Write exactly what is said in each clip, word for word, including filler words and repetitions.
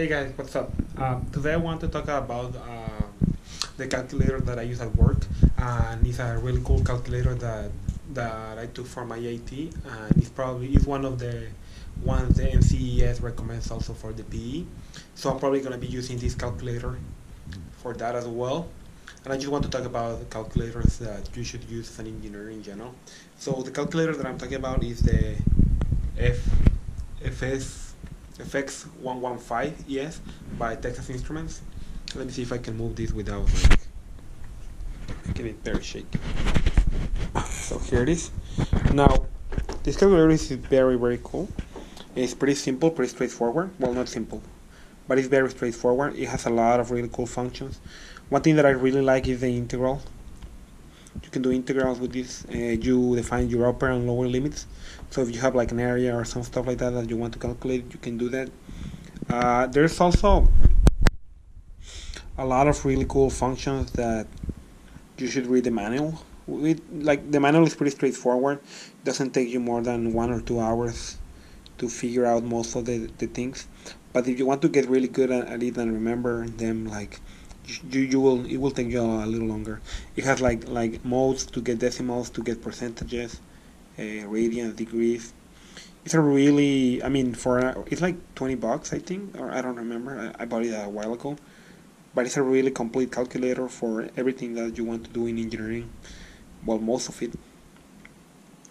Hey guys, what's up? Um, today I want to talk about uh, the calculator that I use at work, and it's a really cool calculator that that I took for my E I T, and it's probably it's one of the ones the N C E S recommends also for the P E. So I'm probably going to be using this calculator for that as well. And I just want to talk about the calculators that you should use as an engineer in general. So the calculator that I'm talking about is the F F S one fifteen E S by Texas Instruments. Let me see if I can move this without like making it very shaky. So here it is. Now, this calculator is very, very cool. It's pretty simple, pretty straightforward. Well, not simple, but it's very straightforward. It has a lot of really cool functions. One thing that I really like is the integral. You can do integrals with this. Uh, you define your upper and lower limits. So if you have like an area or some stuff like that that you want to calculate, you can do that. Uh, there's also a lot of really cool functions that you should read the manual with. Like the manual is pretty straightforward. It doesn't take you more than one or two hours to figure out most of the, the things. But if you want to get really good at, at it and remember them, like you, you will, it will take you a little longer. It has like like modes to get decimals, to get percentages, uh, radians, degrees. It's a really, I mean, for it's like twenty bucks, I think, or I don't remember. I, I bought it a while ago, but it's a really complete calculator for everything that you want to do in engineering. Well, most of it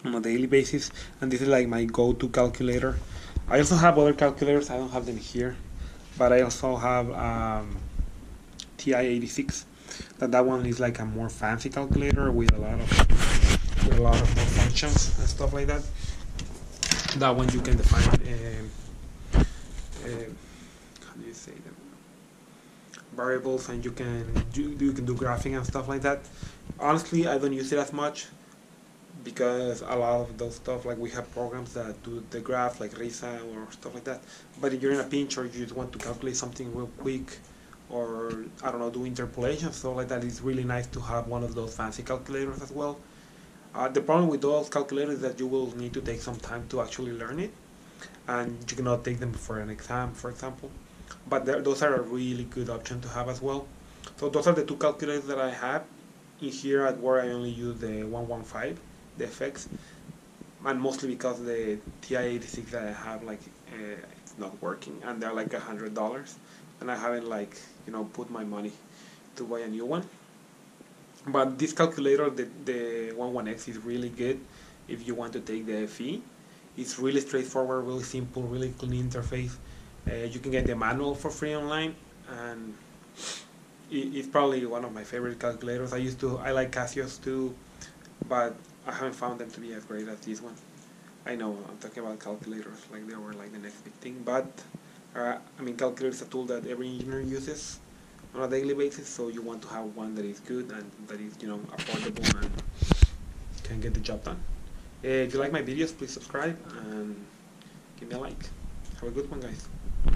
on a daily basis, and this is like my go-to calculator. I also have other calculators. I don't have them here, but I also have um, T I eighty-six. That that one is like a more fancy calculator with a lot of with a lot of more functions and stuff like that. That one you can define. Uh, uh, how do you say them? Variables, and you can do you can do graphing and stuff like that. Honestly, I don't use it as much, because a lot of those stuff, like we have programs that do the graph, like RISA or stuff like that. But if you're in a pinch or you just want to calculate something real quick, or I don't know, do interpolation, stuff like that, it's really nice to have one of those fancy calculators as well. Uh, the problem with those calculators is that you will need to take some time to actually learn it, and you cannot take them for an exam, for example. But there, those are a really good option to have as well. So those are the two calculators that I have. In here at work, I only use the one fifteen. The F X, and mostly because the T I eighty-six that I have, like uh, it's not working, and they're like a hundred dollars, and I haven't like you know put my money to buy a new one. But this calculator, the the one fifteen E S, is really good if you want to take the F E. It's really straightforward, really simple, really clean interface. Uh, you can get the manual for free online, and it, it's probably one of my favorite calculators. I used to I like Casios too, but I haven't found them to be as great as this one. I know I'm talking about calculators like they were like the next big thing, but uh, I mean, calculator is a tool that every engineer uses on a daily basis, so you want to have one that is good and that is you know affordable and can get the job done. Uh, if you like my videos, please subscribe and give me a like. Have a good one, guys.